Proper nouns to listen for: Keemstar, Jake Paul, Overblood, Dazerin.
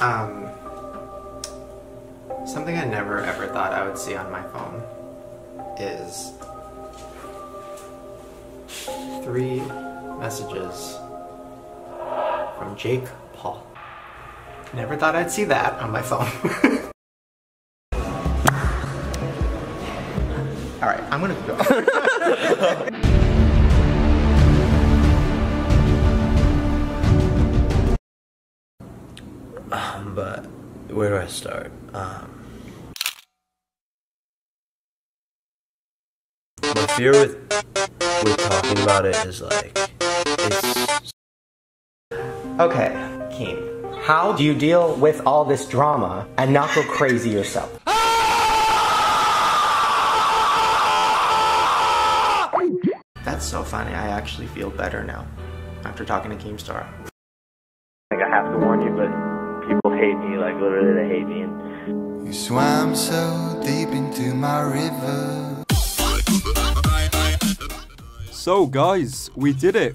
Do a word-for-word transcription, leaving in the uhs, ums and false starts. Um, something I never ever thought I would see on my phone is three messages from Jake Paul. Never thought I'd see that on my phone. All right, I'm gonna go. Um, but where do I start? Um, my fear with with talking about it is like it's okay. Keem, how do you deal with all this drama and not go crazy yourself? That's so funny. I actually feel better now after talking to Keemstar. I think I have to warn you, but. People hate me, like literally they hate me. And you swam so deep into my river. So guys, we did it.